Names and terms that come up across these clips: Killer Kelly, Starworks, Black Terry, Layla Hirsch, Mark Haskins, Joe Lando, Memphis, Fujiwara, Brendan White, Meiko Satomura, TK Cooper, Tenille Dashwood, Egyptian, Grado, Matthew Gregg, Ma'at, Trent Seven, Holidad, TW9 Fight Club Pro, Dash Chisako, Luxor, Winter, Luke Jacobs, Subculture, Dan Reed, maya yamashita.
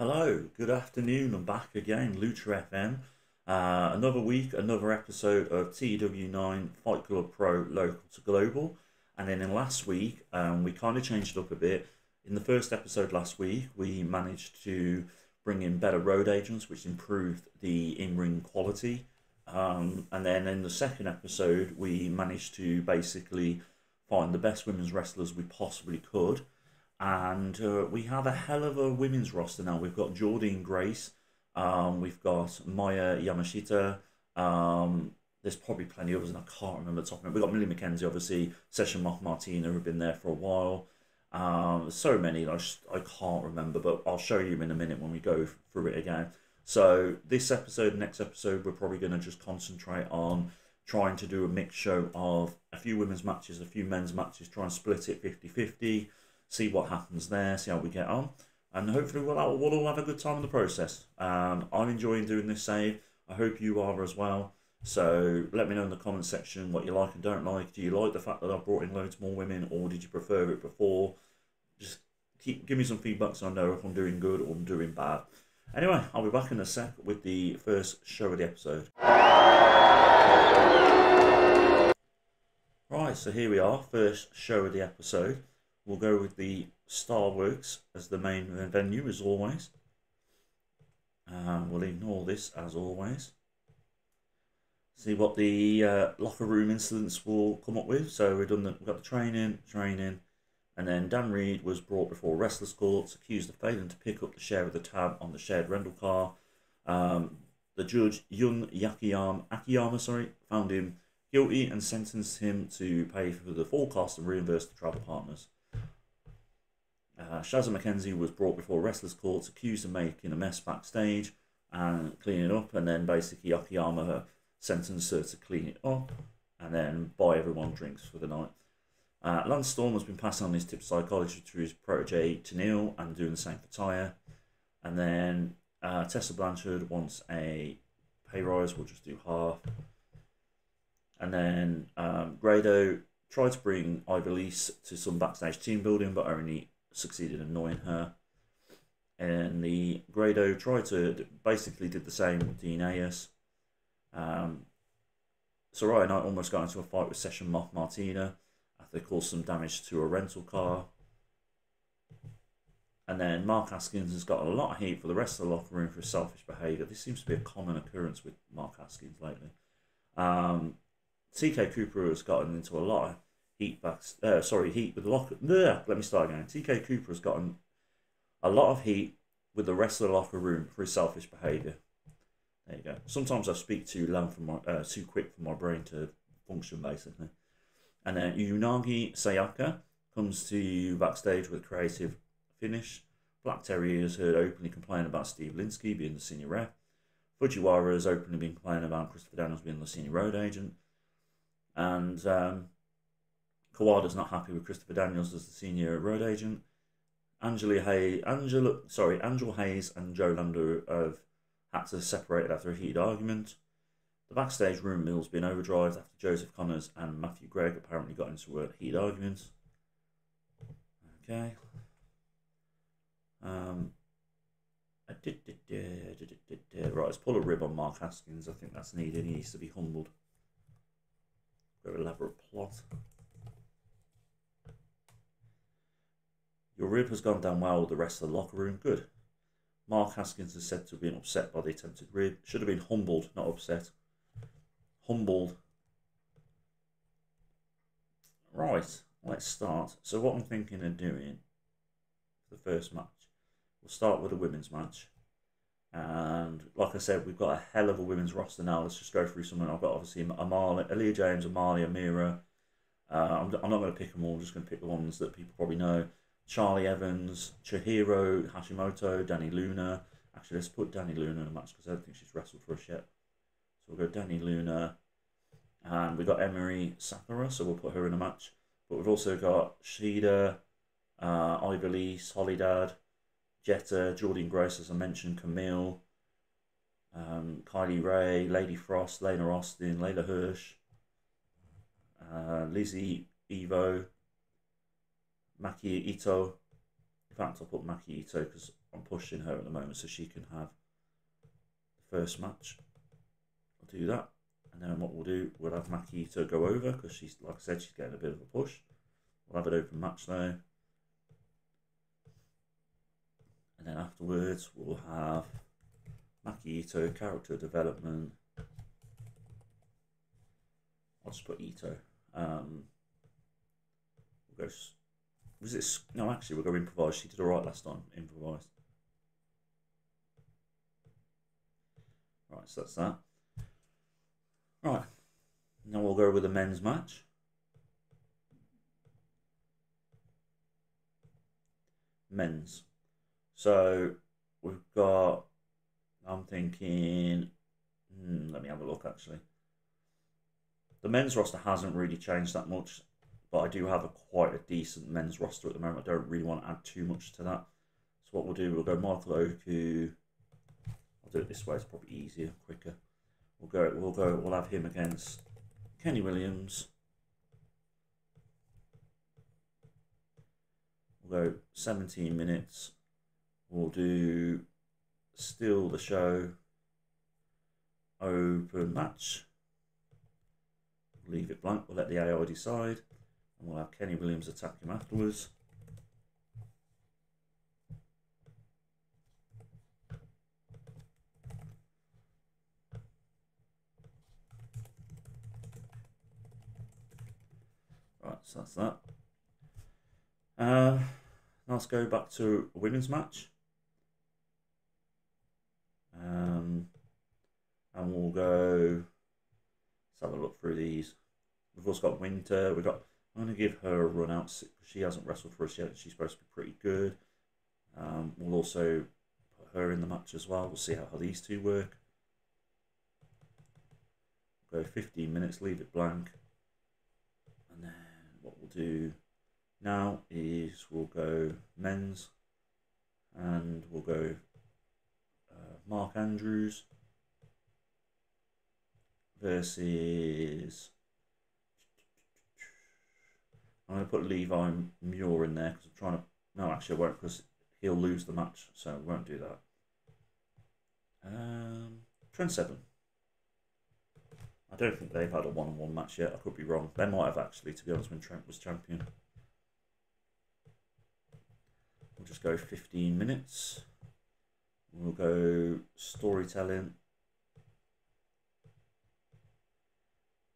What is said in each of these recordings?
Hello, good afternoon. I'm back again, Lucha FM. Another week, another episode of TW9 Fight Club Pro Local to Global. And then in last week, we kind of changed it up a bit. In the first episode last week, we managed to bring in better road agents, which improved the in-ring quality. And then in the second episode, we managed to basically find the best women's wrestlers we possibly could. And we have a hell of a women's roster now. We've got Jordynne Grace, we've got Maya Yamashita, there's probably plenty others, and I can't remember the top of it. We've got Millie McKenzie, obviously, Session Moth Martina, who've been there for a while. So many, I can't remember, but I'll show you in a minute when we go through it again. So this episode, next episode, we're probably going to just concentrate on trying to do a mixed show of a few women's matches, a few men's matches, try and split it 50-50. See what happens there, see how we get on. And hopefully we'll all have a good time in the process. I'm enjoying doing this save. I hope you are as well. So let me know in the comment section what you like and don't like. Do you like the fact that I've brought in loads more women, or did you prefer it before? Just give me some feedback so I know if I'm doing good or I'm doing bad. Anyway, I'll be back in a sec with the first show of the episode. Right, so here we are, first show of the episode. We'll go with the Starworks as the main venue, as always. We'll ignore this, as always. See what the locker room incidents will come up with. So we've got the training, and then Dan Reed was brought before wrestlers' courts, accused of failing to pick up the share of the tab on the shared rental car. The judge, Yuna Akiyama, found him guilty and sentenced him to pay for the full cost and reimburse the travel partners. Shazza McKenzie was brought before wrestlers' courts, accused of making a mess backstage and cleaning up, and then basically Akiyama sentenced her to clean it up and then buy everyone drinks for the night. Lance Storm has been passing on his tip of psychology to his protege Tenille and doing the same for Tyre. And then Tessa Blanchard wants a pay rise, we'll just do half. And then Grado tried to bring Ivelisse to some backstage team building, but only succeeded in annoying her. And the Grado tried to basically did the same with Dean Ayers. Saraya Knight almost got into a fight with Session Moth Martina after they caused some damage to a rental car. And then Mark Haskins has got a lot of heat for the rest of the locker room for his selfish behaviour. This seems to be a common occurrence with Mark Haskins lately. TK Cooper has gotten into a lot of heat TK Cooper has gotten a lot of heat with the rest of the locker room for his selfish behaviour. There you go. Sometimes I speak too long for my too quick for my brain to function, basically. And then Unagi Sayaka comes to you backstage with a creative finish. Black Terry has heard openly complain about Steve Linsky being the senior ref. Fujiwara has openly been complaining about Christopher Daniels being the senior road agent. And Kawada's not happy with Christopher Daniels as the senior road agent. Angel Hayes and Joe Lando have had to separate after a heated argument. The backstage room mill's been overdrive after Joseph Connors and Matthew Gregg apparently got into a heated argument. Okay. Right, let's pull a rib on Mark Haskins. I think that's needed. He needs to be humbled. Very elaborate plot. Your rib has gone down well with the rest of the locker room. Good. Mark Haskins is said to have been upset by the attempted rib. Should have been humbled, not upset. Humbled. Right, let's start. So what I'm thinking of doing for the first match, we'll start with a women's match. And like I said, we've got a hell of a women's roster now. Let's just go through some. I've got obviously Aaliyah James, Amali, Amira. I'm not going to pick them all. I'm just going to pick the ones that people probably know. Charlie Evans, Chihiro Hashimoto, Danny Luna. Actually, let's put Danny Luna in the match because I don't think she's wrestled for us yet. So we'll go Danny Luna. And we've got Emery Sakura, so we'll put her in a match. But we've also got Shida, Ivelisse, Holidad, Jetta, Jordynne Grace, as I mentioned, Camille, Kylie Ray, Lady Frost, Lena Austin, Layla Hirsch, Lizzie Evo, Maki Itoh. In fact, I'll put Maki Itoh because I'm pushing her at the moment so she can have the first match. I'll do that. And then what we'll do, we'll have Maki Itoh go over because she's, like I said, she's getting a bit of a push. We'll have an open match there. And then afterwards, we'll have Maki Itoh, character development. I'll just put Itoh. We'll go. Was it? No, actually, we'll go improvise. She did all right last time. Improvised. Right, so that's that. Right. Now we'll go with the men's match. Men's. So we've got, I'm thinking, let me have a look actually. The men's roster hasn't really changed that much, but I do have quite a decent men's roster at the moment. I don't really want to add too much to that. So what we'll do, we'll go Michael Oku. I'll do it this way, it's probably easier, quicker. We'll have him against Kenny Williams. We'll go 17 minutes. We'll do Steal the Show, Open Match, leave it blank, we'll let the AI decide, and we'll have Kenny Williams attack him afterwards. Right, so that's that. Now let's go back to a women's match. And we'll go, let's have a look through these. We've also got Winter. I'm going to give her a run out. She hasn't wrestled for us yet. She's supposed to be pretty good. We'll also put her in the match as well. We'll see how these two work. We'll go 15 minutes, leave it blank. And then what we'll do now is we'll go men's. And we'll go Mark Andrews versus, I'm going to put Levi Muir in there because I'm trying to, no actually I won't because he'll lose the match, so I won't do that. Trent Seven. I don't think they've had a one-on-one match yet, I could be wrong. They might have actually, to be honest, when Trent was champion. We'll just go 15 minutes. We'll go storytelling.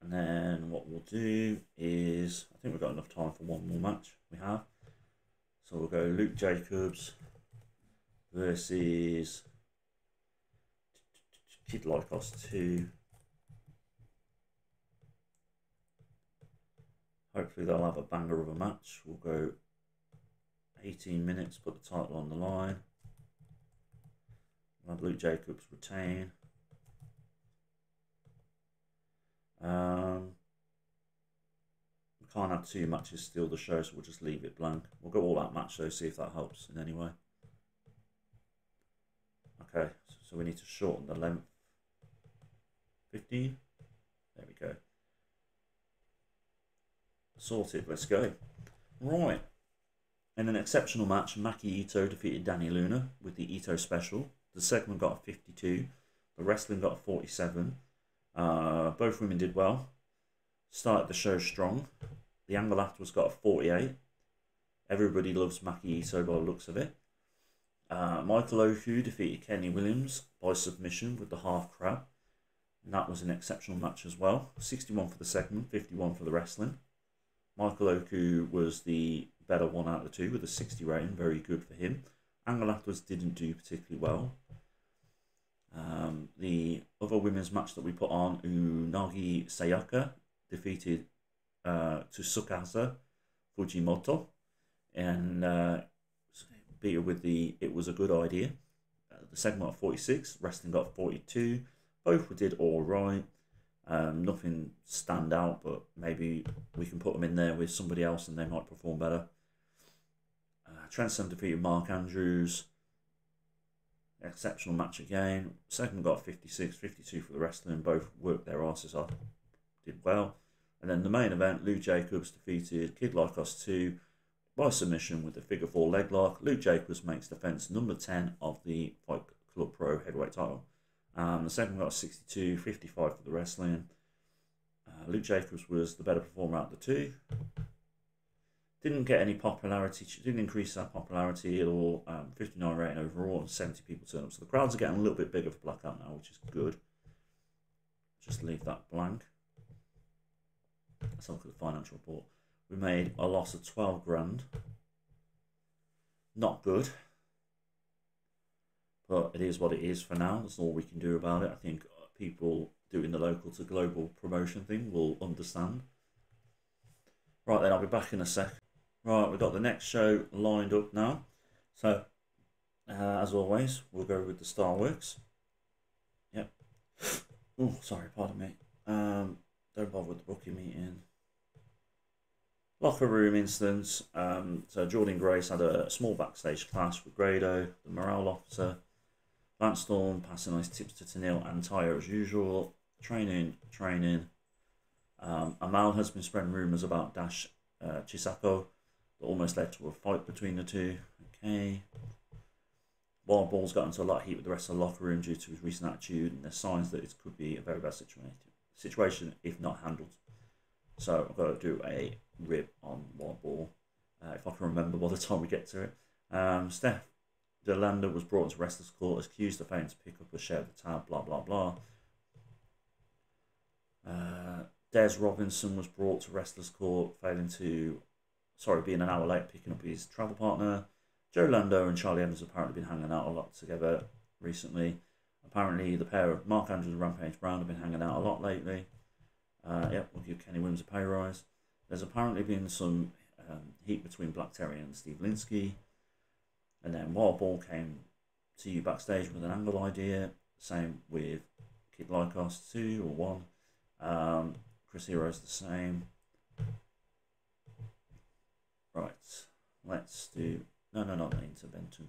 And then what we'll do is, I think we've got enough time for one more match. We have. So we'll go Luke Jacobs versus Kid Lykos II. Hopefully they'll have a banger of a match. We'll go 18 minutes, put the title on the line. We'll have Luke Jacobs retain. We can't have two matches Steal the Show, so we'll just leave it blank. We'll go all that match though, see if that helps in any way. Okay, so we need to shorten the length. 15? There we go. Sorted, let's go. Right. In an exceptional match, Maki Itoh defeated Danny Luna with the Itoh Special. The segment got a 52. The wrestling got a 47. Both women did well. Started the show strong. The angle afterwards got a 48. Everybody loves Maki Itoh by the looks of it. Michael Oku defeated Kenny Williams by submission with the half crab. And that was an exceptional match as well. 61 for the segment, 51 for the wrestling. Michael Oku was the better one out of the two with a 60 rating. Very good for him. Angle afterwards didn't do particularly well. The other women's match that we put on, Unagi Sayaka defeated Tsukasa Fujimoto and beat her with the It Was a Good Idea. The segment got 46, wrestling got 42. Both did all right. Nothing stand out, but maybe we can put them in there with somebody else and they might perform better. Trent Seven defeated Mark Andrews. Exceptional match again. Second got 56, 52 for the wrestling. Both worked their asses off. Did well. And then the main event, Lou Jacobs defeated Kid Lykos II by submission with the figure four leg lock. Luke Jacobs makes defense number 10 of the Fight Club Pro heavyweight title. The second got 62, 55 for the wrestling. Luke Jacobs was the better performer out of the two. Didn't get any popularity, didn't increase our popularity at all. 59 rating overall and 70 people turn up. So the crowds are getting a little bit bigger for Blackout now, which is good. Just leave that blank. Let's have a look at the financial report. We made a loss of 12 grand. Not good. But it is what it is for now. That's all we can do about it. I think people doing the local to global promotion thing will understand. Right then, I'll be back in a sec. Right, we've got the next show lined up now. So, as always, we'll go with the Starworks. Yep. Oh, sorry, pardon me. Don't bother with the booking meeting. Locker room instance. So Jordynne Grace had a small backstage clash with Grado, the morale officer. Lance Storm passing nice tips to Tenille and Tyre as usual. Training. Amal has been spreading rumours about Dash Chisako that almost led to a fight between the two. Okay. Wild Ball's got into a lot of heat with the rest of the locker room due to his recent attitude, and there's signs that it could be a very bad situation if not handled. So I've got to do a rib on Wild Ball, if I can remember by the time we get to it. Steph Joe Lando was brought into wrestler's court, accused of failing to pick up a share of the tab, blah blah blah. Des Robinson was brought to wrestler's court, being an hour late picking up his travel partner. Joe Lando and Charlie Evans have apparently been hanging out a lot together recently. Apparently the pair of Mark Andrews and Rampage Brown have been hanging out a lot lately. Yep, we'll give Kenny Williams a pay rise. There's apparently been some heat between Black Terry and Steve Linsky. And then Wild Ball came to you backstage with an angle idea. Same with Kid Lykos 2 or 1. Chris Hero's the same. Right, let's do... No, not the intervention.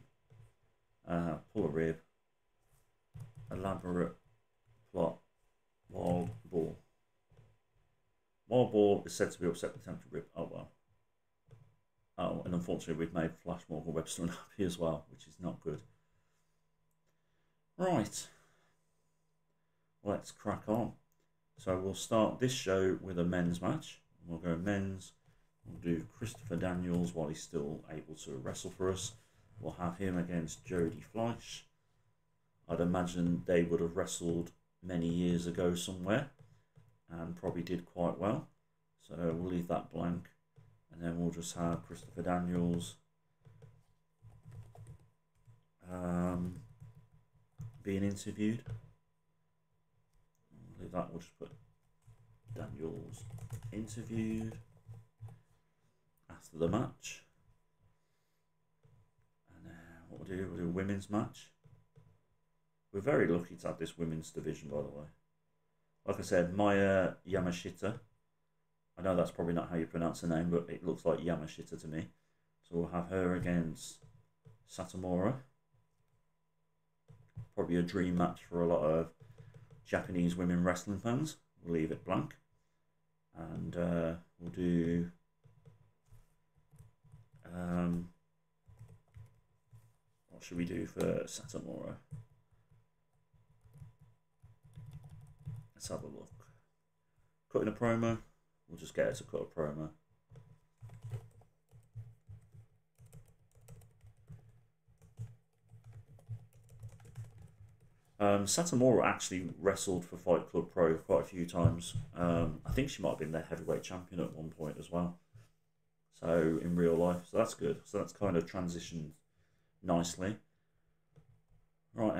Pull a rib. Elaborate plot. Wild Ball. Wild Ball is said to be upset with attempted rib. Oh, well. Oh, and unfortunately we've made Flash Morgan Webster unhappy as well, which is not good. Right. Let's crack on. So we'll start this show with a men's match. We'll go men's. We'll do Christopher Daniels while he's still able to wrestle for us. We'll have him against Jody Fleisch. I'd imagine they would have wrestled many years ago somewhere and probably did quite well. So we'll leave that blank. And then we'll just have Christopher Daniels being interviewed. We'll leave that. We'll just put Daniels interviewed. After the match, and what we'll do a women's match. We're very lucky to have this women's division, by the way. Like I said, Maya Yamashita. I know that's probably not how you pronounce her name, but it looks like Yamashita to me. So we'll have her against Satomura. Probably a dream match for a lot of Japanese women wrestling fans. We'll leave it blank, and we'll do. What should we do for Satomura? Let's have a look. Cutting a promo. We'll just get her to cut a promo. Satomura actually wrestled for Fight Club Pro quite a few times. I think she might have been their heavyweight champion at one point as well. So in real life, so that's good. So that's kind of transitioned nicely. Right,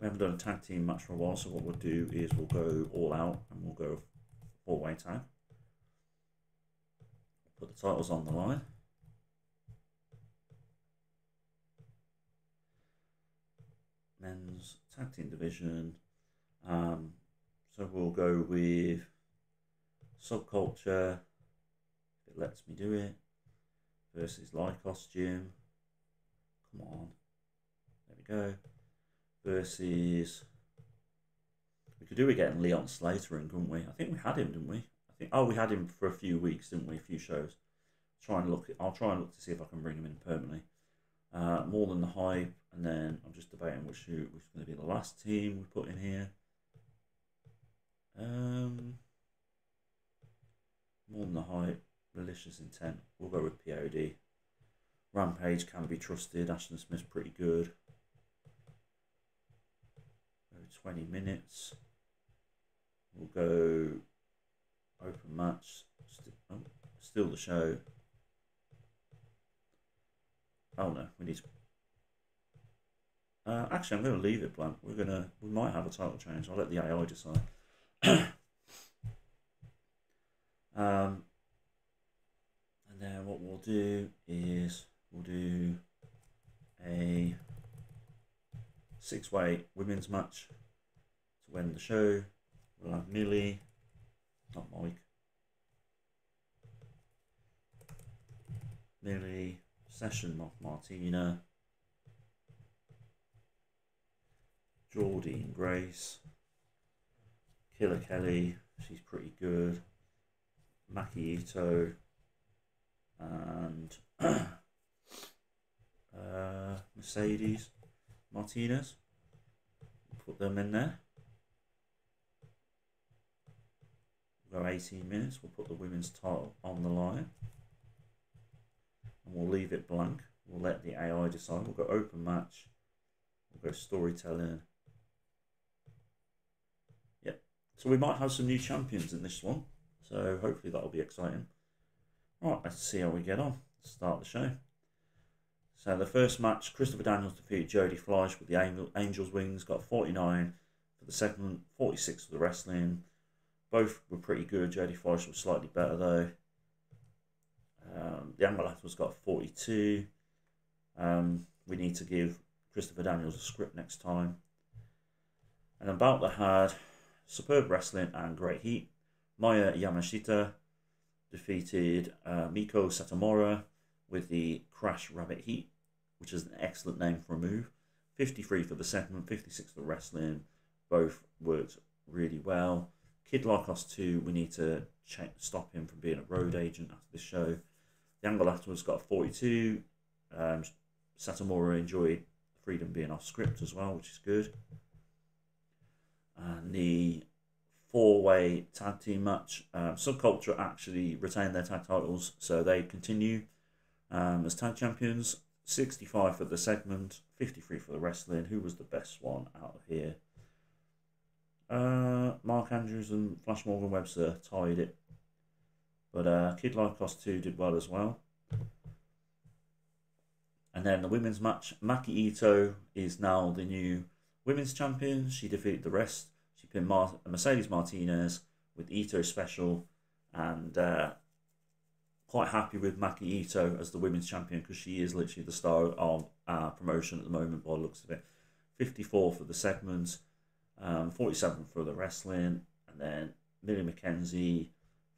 we haven't done a tag team match for a while, so what we'll do is we'll go all out and we'll go 4-way tag. Put the titles on the line. Men's tag team division. So we'll go with Subculture, if it lets me do it, versus Lykos Gym. Come on. There we go. Versus... We could do it getting Leon Slater in, couldn't we? I think we had him, didn't we? Oh, we had him for a few weeks, didn't we? A few shows. try and look. I'll try and look to see if I can bring them in permanently. More Than the Hype, and then I'm just debating which is going to be the last team we put in here. More Than the Hype, Malicious Intent. We'll go with POD. Rampage Can Be Trusted. Ashton Smith's pretty good. 20 minutes. We'll go open match. Still the Show. Oh no, we need to. Actually, I'm going to leave it blank. We might have a title change. I'll let the AI decide. And then what we'll do is we'll do a 6-way women's match to end the show. We'll have Millie, not Mike. Millie, Session Moth Martina, Jordynne Grace, Killer Kelly, she's pretty good, Maki Itoh, and Mercedes Martinez. Put them in there. We'll go 18 minutes. We'll put the women's title on the line. And we'll leave it blank. We'll let the AI decide. We'll go open match. We'll go storytelling. Yep. So we might have some new champions in this one. So hopefully that'll be exciting. All right, let's see how we get on. Let's start the show. So the first match, Christopher Daniels defeated Jody Fleisch with the Angel's Wings. Got 49 for the segment, 46 for the wrestling. Both were pretty good. Jody Fleisch was slightly better though. The Angolatas got 42. We need to give Christopher Daniels a script next time. And about the hard, superb wrestling and great heat. Maya Yamashita defeated Meiko Satomura with the Crash Rabbit Heat, which is an excellent name for a move. 53 for the segment, 56 for the wrestling. Both worked really well. Kid Lykos II, we need to stop him from being a road agent after this show. The Angolatas got 42. Satomura enjoyed freedom being off script as well, which is good. And the 4-way tag team match, Subculture actually retained their tag titles, so they continue as tag champions. 65 for the segment, 53 for the wrestling. Who was the best one out of here? Mark Andrews and Flash Morgan Webster tied it, but Kid Lykos II did well as well. And then the women's match, Maki Itoh is now the new women's champion. She defeated the rest. She pinned Mercedes Martinez with Itoh Special, and quite happy with Maki Itoh as the women's champion because she is literally the star of our promotion at the moment by the looks of it. 54 for the segments, 47 for the wrestling, and then Millie mckenzie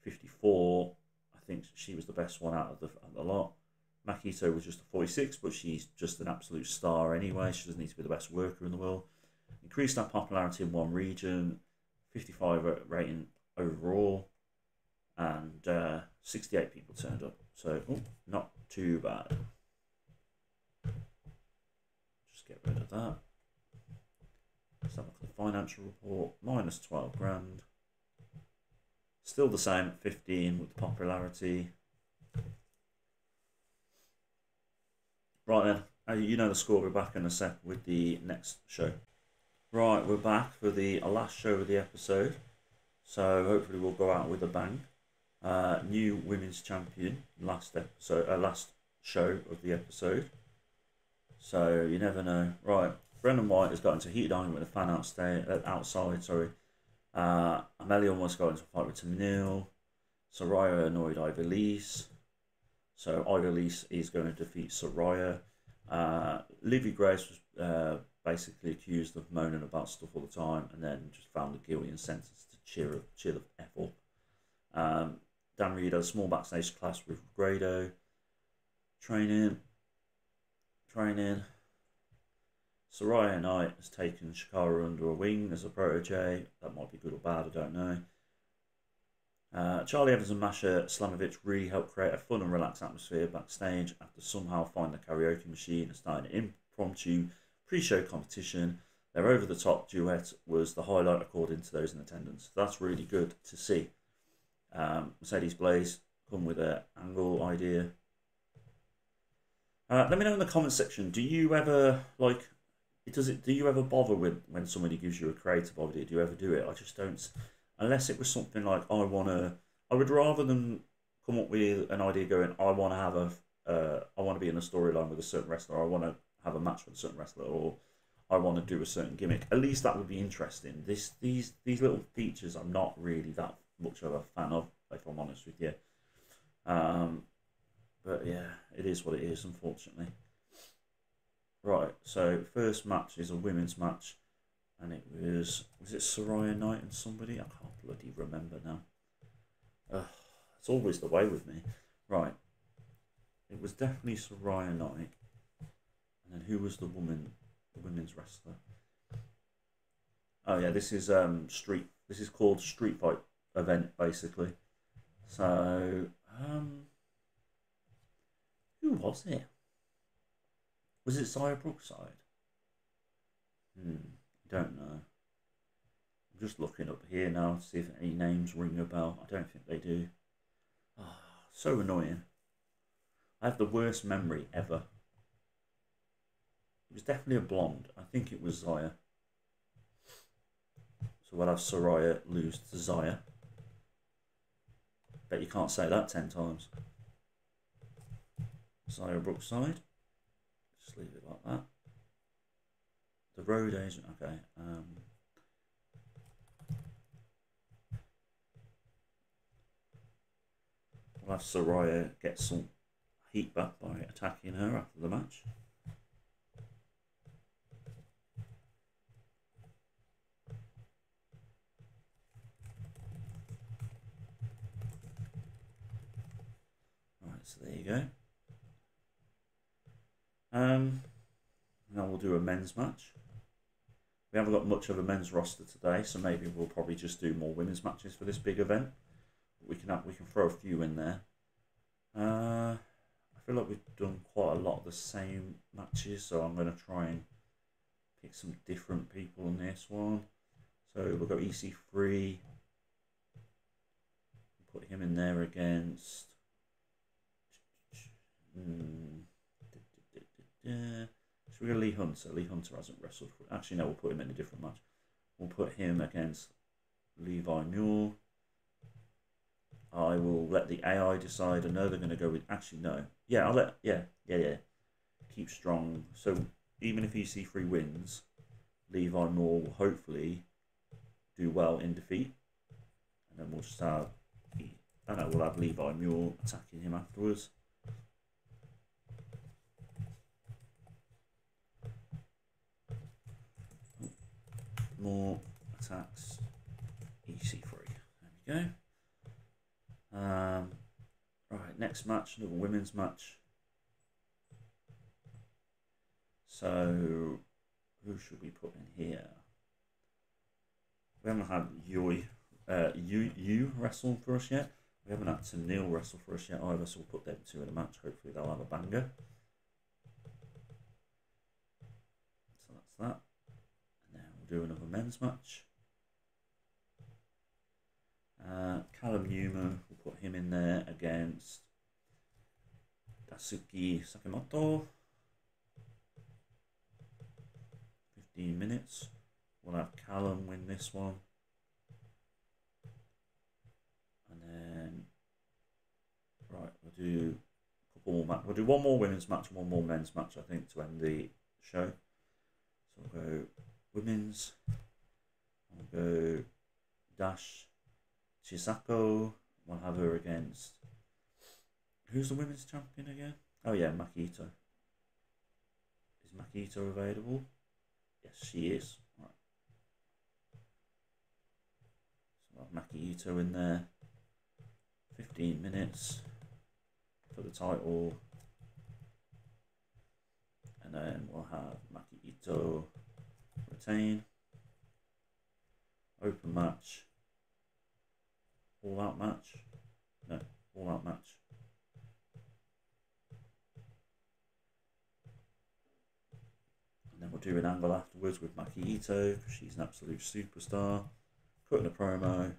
54. I think she was the best one out of the lot. Maki Itoh was just a 46, but she's just an absolute star anyway. She doesn't need to be the best worker in the world. Increased our popularity in one region, 55 rating overall, and 68 people turned up, so not too bad. Just get rid of that. Let's have a look at the financial report. Minus 12 grand. Still the same at 15 with the popularity. Right then, you know the score. We're back in a sec with the next show. Right, we're back for the last show of the episode. So hopefully we'll go out with a bang. New women's champion last show of the episode, so you never know. Right, Brendan White has got into heated argument with a fan outside. Sorry, Amelia almost got into a fight with Tenille. Saraya annoyed Ivelisse, so Ivelisse is going to defeat Saraya. Levi Grace was basically accused of moaning about stuff all the time, and then just found it guilty and sentenced to cheer the F up. Dan Reed had a small backstage class with Grado. Training. Saraya Knight has taken Shikara under a wing as a protege. That might be good or bad, I don't know. Charlie Evans and Masha Slamovich really helped create a fun and relaxed atmosphere backstage after somehow finding a karaoke machine and starting an impromptu pre-show competition. Their over-the-top duet was the highlight according to those in attendance. That's really good to see. Mercedes Blaze come with an angle idea. Let me know in the comments section. Do you ever like? Do you ever bother with when somebody gives you a creative idea? Do you ever do it? I just don't. Unless it was something like I would rather than come up with an idea going, I want to have a, I want to be in a storyline with a certain wrestler. Or I want to have a match with a certain wrestler, or I want to do a certain gimmick. At least that would be interesting. These little features, I'm not really that much of a fan of, if I'm honest with you. But yeah, it is what it is, unfortunately. Right, so first match is a women's match, and it was it Saraya Knight and somebody? I can't bloody remember now. It's always the way with me. Right, it was definitely Saraya Knight, and then who was the woman? The women's wrestler. Oh yeah, this is street. This is called Street Fight Event, basically. So who was it? Was it Saya Brookside? I don't know. I'm just looking up here now to see if any names ring a bell. I don't think they do. Oh, so annoying. I have the worst memory ever. It was definitely a blonde. I think it was Zaya. So we'll have Saraya lose to Zaya. Bet you can't say that 10 times. Saraya Brookside. Just leave it like that. The road agent. Okay. We'll have Saraya get some heat back by attacking her after the match. So there you go. Now we'll do a men's match. We haven't got much of a men's roster today, so maybe we'll probably just do more women's matches for this big event. But we can throw a few in there. I feel like we've done quite a lot of the same matches, so I'm going to try and pick some different people in this one. So we'll go EC3. Put him in there against. Should we go Lee Hunter? Lee Hunter hasn't wrestled. Actually, no, we'll put him in a different match. We'll put him against Levi Muir. I will let the AI decide. I know they're going to go with. Actually, no. Yeah, I'll let. Yeah. Keep strong. So even if EC3 wins, Levi Muir will hopefully do well in defeat, and then we'll just have. I know we'll have Levi Muir attacking him afterwards. More attacks, EC3. There we go. Right, next match, another women's match. So, who should we put in here? We haven't had Yu wrestle for us yet. We haven't had Tenille wrestle for us yet either, so we'll put them two in a match. Hopefully they'll have a banger. So that's that. Do another men's match. Callum Newman, we'll put him in there against Daisuke Sakamoto. 15 minutes. We'll have Callum win this one. And then, right, we'll do a couple more matches. We'll do one more women's match and one more men's match, I think, to end the show. So we'll go. Women's. I'll go Dash Chisako. We'll have her against. Who's the women's champion again? Oh yeah, Maki Itoh. Is Maki Itoh available? Yes, she is. Right. So we'll have Maki Itoh in there. 15 minutes for the title. And then we'll have Maki Itoh. Retain, open match, All that match? No, all that match. And then we'll do an angle afterwards with Maki Itoh, because she's an absolute superstar. Putting a promo.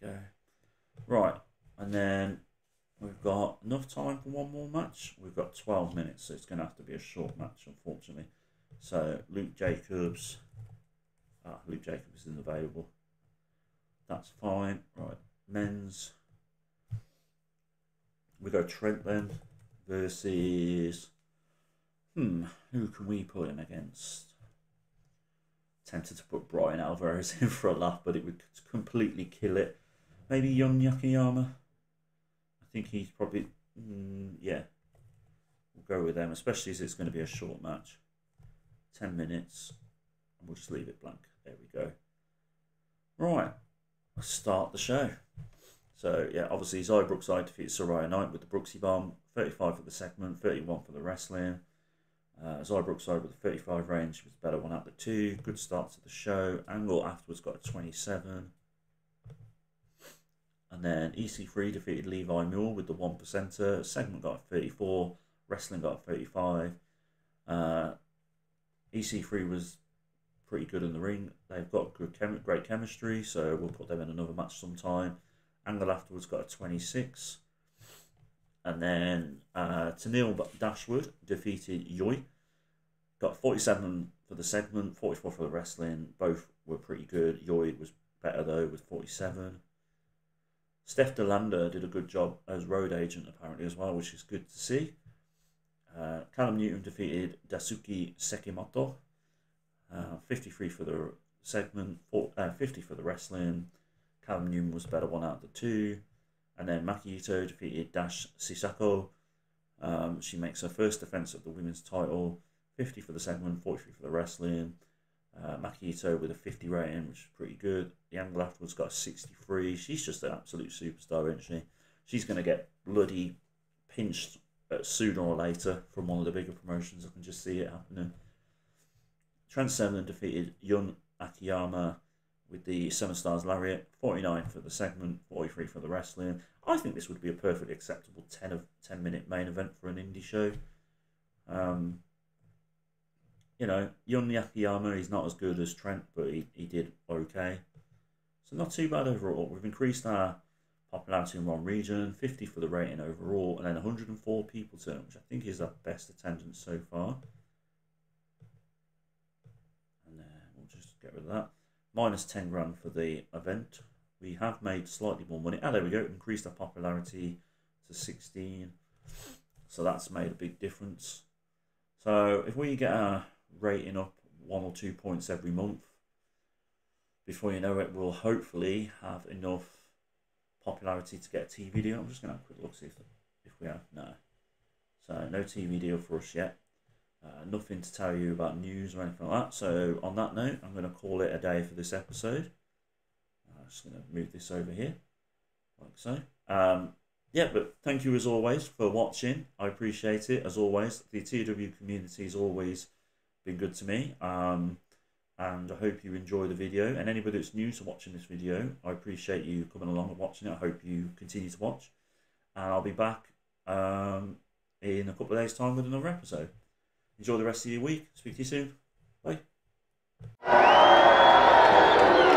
There we go. Right, and then we've got enough time for one more match. We've got 12 minutes, so it's going to have to be a short match, unfortunately. So Luke Jacobs. Ah, Luke Jacobs isn't available. That's fine. Right, men's. We go Trent then versus. Who can we put him against? Tempted to put Brian Alvarez in for a laugh, but it would completely kill it. Maybe Yuna Akiyama. I think he's probably. Yeah. We'll go with them, especially as it's going to be a short match. 10 minutes, and we'll just leave it blank. There we go. Right, let's start the show. So, yeah, obviously, Zy Brookside defeated Saraya Knight with the Brooksy Bomb, 35 for the segment, 31 for the wrestling. Zy Brookside with the 35 range, was the better one out of the two. Good start to the show. Angle afterwards got a 27. And then EC3 defeated Levi Muir with the 1 percenter. Segment got a 34. Wrestling got a 35. EC3 was pretty good in the ring. They've got good great chemistry, so we'll put them in another match sometime. Angle afterwards got a 26. And then Tenille Dashwood defeated Yoi. Got 47 for the segment, 44 for the wrestling. Both were pretty good. Yoi was better, though, with 47. Steph DeLander did a good job as road agent, apparently, as well, which is good to see. Callum Newton defeated Daisuke Sekimoto, 53 for the segment, 50 for the wrestling. Callum Newton was the better one out of the two. And then Maki Itoh defeated Dash Sisako. She makes her first defence of the women's title, 50 for the segment, 43 for the wrestling. Maki Itoh with a 50 rating, which is pretty good. The angle afterwards got a 63. She's just an absolute superstar, isn't she? She's going to get bloody pinched sooner or later from one of the bigger promotions. I can just see it happening. Trent Seven defeated Yuna Akiyama with the Seven Stars Lariat, 49 for the segment, 43 for the wrestling. I think this would be a perfectly acceptable 10-minute main event for an indie show. You know, Yuna Akiyama, he's not as good as Trent, but he did okay. So not too bad overall. We've increased our popularity in one region, 50 for the rating overall, and then 104 people to them, which I think is our best attendance so far. And then we'll just get rid of that. Minus 10 grand for the event. We have made slightly more money. Ah, there we go. Increased our popularity to 16. So that's made a big difference. So if we get our rating up 1 or 2 points every month, before you know it, we'll hopefully have enough popularity to get a TV deal. I'm just going to have a quick look, see if we have. No. So no TV deal for us yet. Nothing to tell you about news or anything like that. So on that note, I'm going to call it a day for this episode. I'm just going to move this over here. Like so. Yeah, but thank you as always for watching. I appreciate it as always. The TW community has always been good to me. And I hope you enjoy the video, and anybody that's new to watching this video, I appreciate you coming along and watching it. I hope you continue to watch, and I'll be back in a couple of days time with another episode. Enjoy the rest of your week. Speak to you soon. Bye.